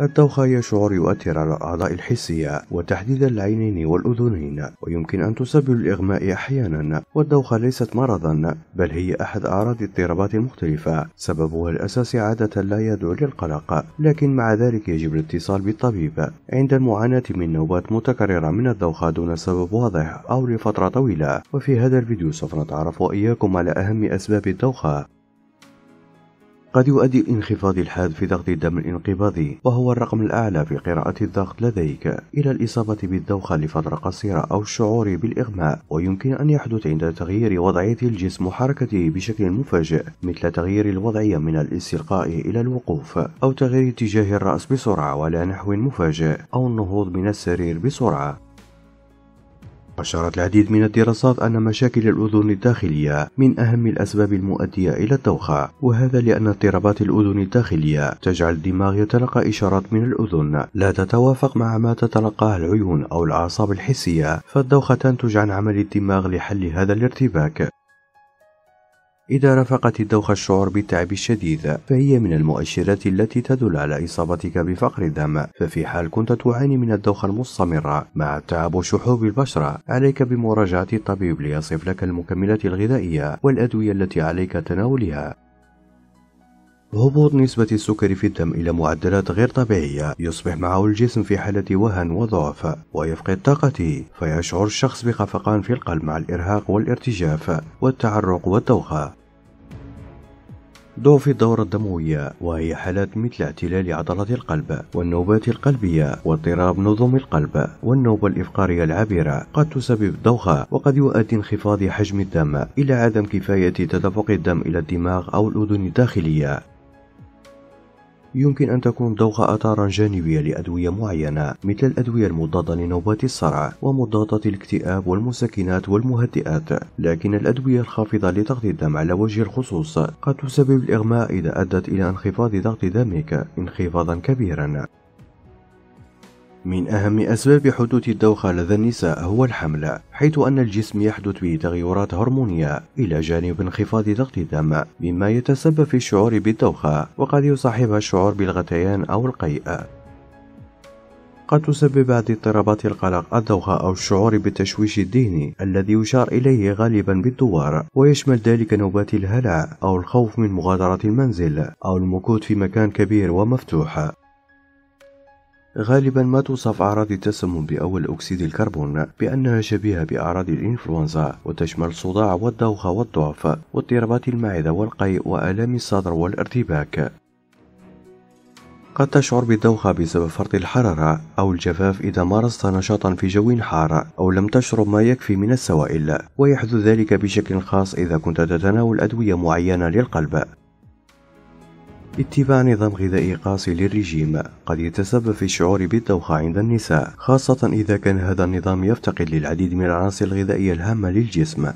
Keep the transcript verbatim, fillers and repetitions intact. الدوخة هي شعور يؤثر على الأعضاء الحسية وتحديدا العينين والأذنين، ويمكن أن تسبب الإغماء أحيانا. والدوخة ليست مرضا بل هي أحد أعراض اضطرابات مختلفة، سببها الأساسي عادة لا يدعو للقلق، لكن مع ذلك يجب الاتصال بالطبيب عند المعاناة من نوبات متكررة من الدوخة دون سبب واضح أو لفترة طويلة. وفي هذا الفيديو سوف نتعرف وإياكم على أهم أسباب الدوخة. قد يؤدي الانخفاض الحاد في ضغط الدم الانقباضي، وهو الرقم الأعلى في قراءة الضغط لديك، إلى الإصابة بالدوخة لفترة قصيرة أو الشعور بالإغماء، ويمكن أن يحدث عند تغيير وضعية الجسم وحركته بشكل مفاجئ، مثل تغيير الوضعية من الاستلقاء إلى الوقوف، أو تغيير اتجاه الرأس بسرعة وعلى نحو مفاجئ، أو النهوض من السرير بسرعة. أشارت العديد من الدراسات أن مشاكل الأذن الداخلية من أهم الأسباب المؤدية إلى الدوخة، وهذا لأن اضطرابات الأذن الداخلية تجعل الدماغ يتلقى إشارات من الأذن لا تتوافق مع ما تتلقاه العيون أو الأعصاب الحسية، فالدوخة تنتج عن عمل الدماغ لحل هذا الارتباك. إذا رافقت الدوخة الشعور بالتعب الشديد فهي من المؤشرات التي تدل على إصابتك بفقر الدم، ففي حال كنت تعاني من الدوخة المستمرة مع التعب وشحوب البشرة عليك بمراجعة الطبيب ليصف لك المكملات الغذائية والأدوية التي عليك تناولها. هبوط نسبة السكر في الدم إلى معدلات غير طبيعية يصبح معه الجسم في حالة وهن وضعف ويفقد طاقته، فيشعر الشخص بخفقان في القلب مع الإرهاق والارتجاف والتعرق والدوخة. ضعف الدورة الدموية، وهي حالات مثل اعتلال عضلات القلب والنوبات القلبية واضطراب نظم القلب والنوبة الإفقارية العابرة، قد تسبب الدوخة. وقد يؤدي انخفاض حجم الدم إلى عدم كفاية تدفق الدم إلى الدماغ أو الأذن الداخلية. يمكن أن تكون الدوخة آثارا جانبية لأدوية معينة، مثل الأدوية المضادة لنوبات الصرع ومضادات الاكتئاب والمسكنات والمهدئات، لكن الأدوية الخافضة لضغط الدم على وجه الخصوص قد تسبب الإغماء إذا أدت إلى انخفاض ضغط دمك انخفاضا كبيرا. من أهم أسباب حدوث الدوخة لدى النساء هو الحمل، حيث أن الجسم يحدث به تغيرات هرمونية إلى جانب انخفاض ضغط الدم، مما يتسبب في الشعور بالدوخة، وقد يصاحبها الشعور بالغثيان أو القيء. قد تسبب بعض اضطرابات القلق الدوخة أو الشعور بالتشويش الذهني الذي يشار إليه غالبا بالدوار، ويشمل ذلك نوبات الهلع أو الخوف من مغادرة المنزل أو المكوث في مكان كبير ومفتوح. غالبا ما توصف أعراض التسمم بأول أكسيد الكربون بأنها شبيهة بأعراض الإنفلونزا، وتشمل الصداع والدوخة والضعف واضطرابات المعدة والقيء وآلام الصدر والارتباك. قد تشعر بالدوخة بسبب فرط الحرارة أو الجفاف إذا مارست نشاطا في جو حار أو لم تشرب ما يكفي من السوائل، ويحدث ذلك بشكل خاص إذا كنت تتناول أدوية معينة للقلب. اتباع نظام غذائي قاسي للرجيم قد يتسبب في الشعور بالدوخة عند النساء، خاصة إذا كان هذا النظام يفتقد للعديد من العناصر الغذائية الهامة للجسم.